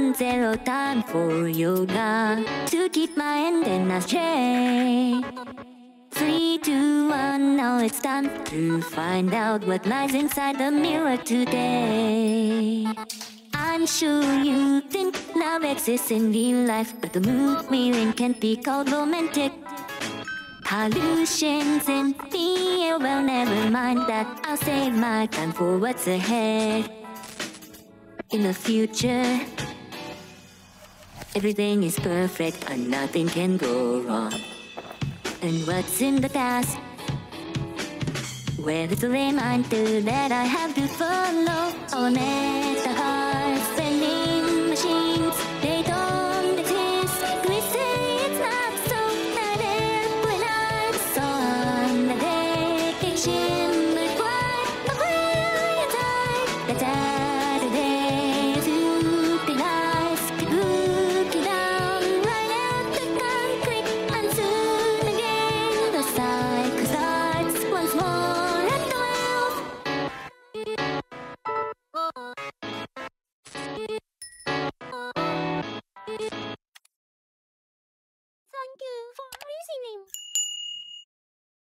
1 0 time for yoga. To keep my hand in a stray. 3, 2, 1, now it's time to find out what lies inside the mirror today. I'm sure you think love exists in real life, but the mood we're in can't be called romantic. Pollutions in the air, well never mind that, I'll save my time for what's ahead. In the future, everything is perfect and nothing can go wrong. And what's in the past? Well, it's a reminder that I have to follow on at the heart-spending machines. They don't exist, we say it's not so, not when I saw on the vacation.